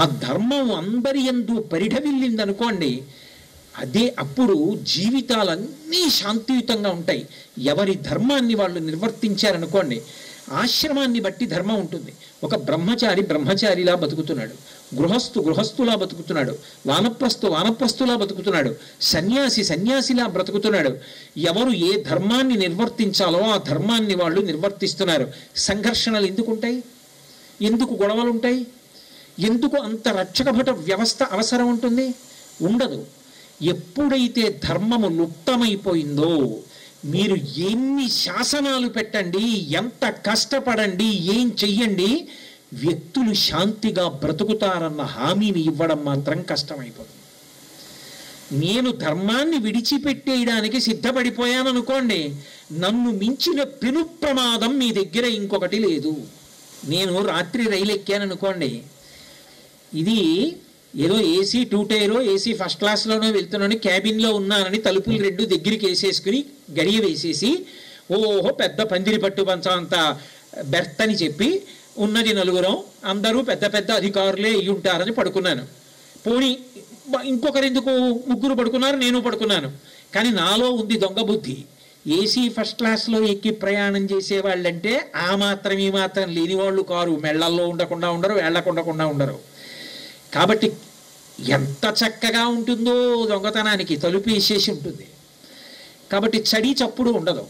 ఆ ధర్మం అంబరియందు పరిఢవిల్లింది అనుకోండి, అదే అప్పుడు జీవితాలన్నీ శాంతియుతంగా ఉంటాయి. ఎవరి ధర్మాన్ని వాళ్ళు నిర్వర్తించారనుకోండి, ఆశ్రమాన్ని బట్టి ధర్మం ఉంటుంది. ఒక బ్రహ్మచారి బ్రహ్మచారిలా బతుకుతున్నాడు, గృహస్థు గృహస్థులా బతుకుతున్నాడు, వానప్రస్థు వానప్రస్థులా బతుకుతున్నాడు, సన్యాసి సన్యాసిలా బ్రతుకుతున్నాడు. ఎవరు ఏ ధర్మాన్ని నిర్వర్తించాలో ఆ ధర్మాన్ని వాళ్ళు నిర్వర్తిస్తున్నారు. సంఘర్షణలు ఎందుకుంటాయి? ఎందుకు గొడవలు ఉంటాయి? ఎందుకు అంత రక్షకభట వ్యవస్థ అవసరం ఉంటుంది? ఉండదు. ఎప్పుడైతే ధర్మము లుప్తమైపోయిందో, మీరు ఎన్ని శాసనాలు పెట్టండి, ఎంత కష్టపడండి, ఏం చెయ్యండి, వ్యక్తులు శాంతిగా బ్రతుకుతారన్న హామీని ఇవ్వడం మాత్రం కష్టమైపోతుంది. నేను ధర్మాన్ని విడిచిపెట్టేయడానికి సిద్ధపడిపోయాననుకోండి, నన్ను మించిన పెను ప్రమాదం మీ దగ్గర ఇంకొకటి లేదు. నేను రాత్రి రైలు ఎక్కాననుకోండి, ఇది ఏదో ఏసీ టూ టైరో ఏసీ ఫస్ట్ క్లాస్లోనో వెళ్తున్నాను, క్యాబిన్లో ఉన్నానని తలుపులు రెండు దగ్గరికి వేసేసుకుని గడియ వేసేసి ఓహో పెద్ద పందిరి పట్టు పంచంత బెర్త్ అని చెప్పి ఉన్నది నలుగురం, అందరూ పెద్ద పెద్ద అధికారులే అయ్యి ఉంటారని పడుకున్నాను. పోనీ ఇంకొకరెందుకు, ముగ్గురు పడుకున్నారు, నేను పడుకున్నాను. కానీ నాలో ఉంది దొంగ బుద్ధి, ఏసీ ఫస్ట్ క్లాస్లో ఎక్కి ప్రయాణం చేసేవాళ్ళంటే ఆ మాత్రం ఈ మాత్రం లేనివాళ్ళు కారు, మెళ్ళల్లో ఉండకుండా ఉండరు, వేళ్లకుండకుండా ఉండరు. కాబట్టి ఎంత చక్కగా ఉంటుందో దొంగతనానికి, తలుపు వేసేసి ఉంటుంది. కాబట్టి చడి చప్పుడు ఉండదు.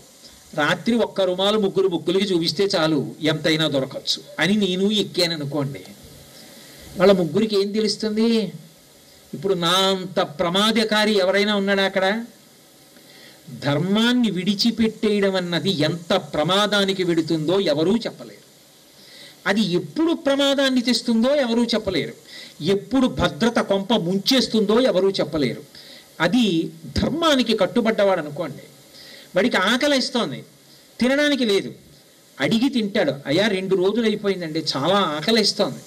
రాత్రి ఒక్క రుమాలు ముగ్గురు ముగ్గులకి చూపిస్తే చాలు, ఎంతైనా దొరకచ్చు అని నేను ఎక్కాను అనుకోండి, వాళ్ళ ముగ్గురికి ఏం తెలుస్తుంది? ఇప్పుడు నా అంత ప్రమాదకారి ఎవరైనా ఉన్నాడా అక్కడ? ధర్మాన్ని విడిచిపెట్టేయడం అన్నది ఎంత ప్రమాదానికి వెడుతుందో ఎవరూ చెప్పలేరు. అది ఎప్పుడు ప్రమాదాన్ని తెస్తుందో ఎవరూ చెప్పలేరు. ఎప్పుడు భద్రత కొంప ముంచేస్తుందో ఎవరూ చెప్పలేరు. అది ధర్మానికి కట్టుబడ్డవాడు అనుకోండి, వాడికి ఆకలి ఇస్తోంది, తినడానికి లేదు, అడిగి తింటాడు. అయ్యా 2 రోజులు అయిపోయిందండి, చాలా ఆకలి ఇస్తోంది,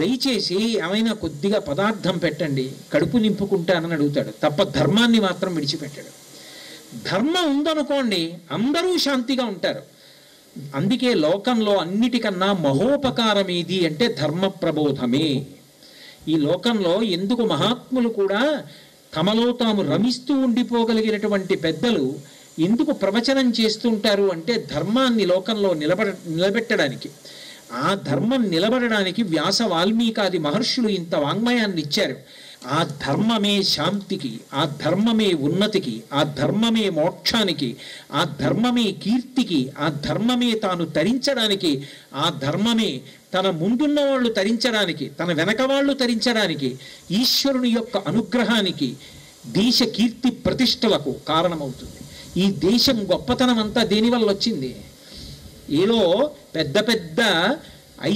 దయచేసి ఏమైనా కొద్దిగా పదార్థం పెట్టండి, కడుపు నింపుకుంటానని అడుగుతాడు తప్ప ధర్మాన్ని మాత్రం విడిచిపెట్టాడు. ధర్మం ఉందనుకోండి, అందరూ శాంతిగా ఉంటారు. అందుకే లోకంలో అన్నిటికన్నా మహోపకారం ఏది అంటే ధర్మ ప్రబోధమే. ఈ లోకంలో ఎందుకు మహాత్ములు కూడా తమలో తాము రమిస్తూ ఉండిపోగలిగినటువంటి పెద్దలు ఎందుకు ప్రవచనం చేస్తుంటారు అంటే ధర్మాన్ని లోకంలో నిలబెట్టడానికి. ఆ ధర్మం నిలబడడానికి వ్యాస వాల్మీకాది మహర్షులు ఇంత వాంగ్మయాన్ని ఇచ్చారు. ఆ ధర్మమే శాంతికి, ఆ ధర్మమే ఉన్నతికి, ఆ ధర్మమే మోక్షానికి, ఆ ధర్మమే కీర్తికి, ఆ ధర్మమే తాను తరించడానికి, ఆ ధర్మమే తన ముందున్న వాళ్ళు తరించడానికి, తన వెనక వాళ్ళు తరించడానికి, ఈశ్వరుని యొక్క అనుగ్రహానికి, దేశ కీర్తి ప్రతిష్టలకు కారణమవుతుంది. ఈ దేశం గొప్పతనం అంతా దేనివల్ల వచ్చింది? ఏదో పెద్ద పెద్ద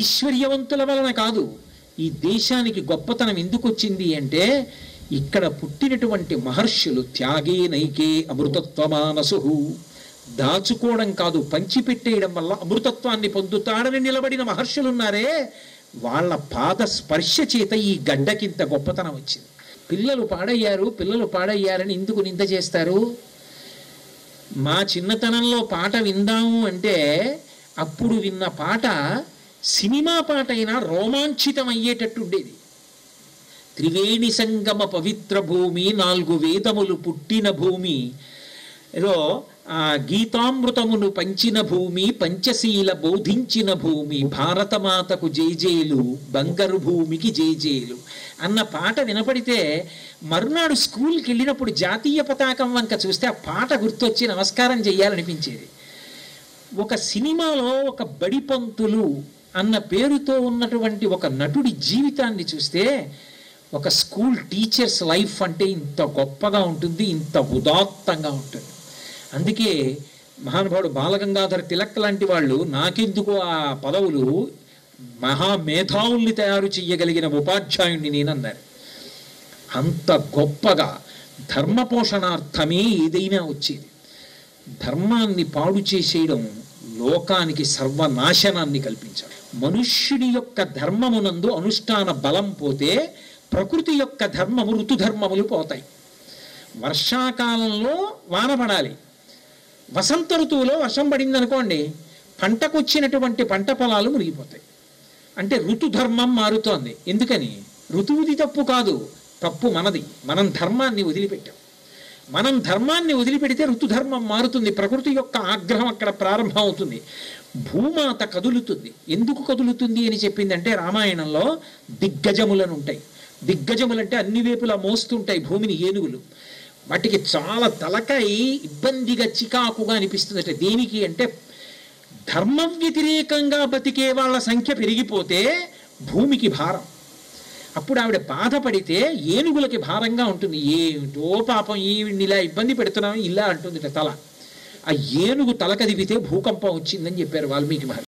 ఐశ్వర్యవంతుల వలన కాదు. ఈ దేశానికి గొప్పతనం ఎందుకు వచ్చింది అంటే ఇక్కడ పుట్టినటువంటి మహర్షులు త్యాగే నైకే అమృతత్వమానసు, దాచుకోవడం కాదు పంచిపెట్టేయడం వల్ల అమృతత్వాన్ని పొందుతాడని నిలబడిన మహర్షులున్నారే, వాళ్ళ పాద స్పర్శ చేత ఈ గడ్డకింత గొప్పతనం వచ్చింది. పిల్లలు పాడయ్యారు, పిల్లలు పాడయ్యారని ఎందుకు నింద చేస్తారు? మా చిన్నతనంలో పాట విందాము అంటే అప్పుడు విన్న పాట సినిమా పాట అయినా రోమాంచితం అయ్యేటట్టు ఉండేది. త్రివేణి సంగమ పవిత్ర భూమి, 4 వేదములు పుట్టిన భూమి, ఏదో గీతామృతమును పంచిన భూమి, పంచశీల బోధించిన భూమి, భారతమాతకు జేజేలు, బంగారు భూమికి జేజేలు అన్న పాట వినపడితే మరునాడు స్కూల్కి వెళ్ళినప్పుడు జాతీయ పతాకం వంక చూస్తే ఆ పాట గుర్తొచ్చి నమస్కారం చేయాలనిపించేది. ఒక సినిమాలో ఒక బడిపంతులు అన్న పేరుతో ఉన్నటువంటి ఒక నటుడి జీవితాన్ని చూస్తే ఒక స్కూల్ టీచర్స్ లైఫ్ అంటే ఇంత గొప్పగా ఉంటుంది, ఇంత ఉదాత్తంగా ఉంటుంది. అందుకే మహానుభావుడు బాలగంగాధర తిలక్ లాంటి వాళ్ళు నాకెందుకు ఆ పదవులు, మహామేధావుల్ని తయారు చేయగలిగిన ఉపాధ్యాయుణ్ణి నేనన్నారు. అంత గొప్పగా ధర్మ పోషణార్థమే ఏదైనా వచ్చేది. ధర్మాన్ని పాడు చేసేయడం లోకానికి సర్వనాశనాన్ని కల్పించాడు. మనుష్యుడి యొక్క ధర్మమునందు అనుష్ఠాన బలం పోతే ప్రకృతి యొక్క ధర్మము, ఋతుధర్మములు పోతాయి. వర్షాకాలంలో వాన పడాలి, వసంత ఋతువులో వర్షం పడింది అనుకోండి, పంటకు వచ్చినటువంటి పంట పొలాలు మునిగిపోతాయి. అంటే ఋతుధర్మం మారుతోంది. ఎందుకని? ఋతువుది తప్పు కాదు, తప్పు మనది. మనం ధర్మాన్ని వదిలిపెట్టాం. మనం ధర్మాన్ని వదిలిపెడితే ఋతుధర్మం మారుతుంది, ప్రకృతి యొక్క ఆగ్రహం అక్కడ ప్రారంభం అవుతుంది, భూమాత కదులుతుంది. ఎందుకు కదులుతుంది అని చెప్పిందంటే రామాయణంలో దిగ్గజములను ఉంటాయి. దిగ్గజములంటే అన్ని వేపులా మోస్తుంటాయి భూమిని ఏనుగులు. వాటికి చాలా తలకాయ ఇబ్బందిగా చికాకుగా అనిపిస్తుంది. అంటే దేనికి అంటే ధర్మ వ్యతిరేకంగా బతికే వాళ్ళ సంఖ్య పెరిగిపోతే భూమికి భారం. అప్పుడు ఆవిడ బాధపడితే ఏనుగులకి భారంగా ఉంటుంది. ఏమిటో పాపం ఈవిడిని ఇలా ఇబ్బంది పెడుతున్నామని ఇలా అంటుంది తల. ఆ ఏనుగు తల కదిపితే భూకంపం వచ్చిందని చెప్పారు వాల్మీకి మహర్షి.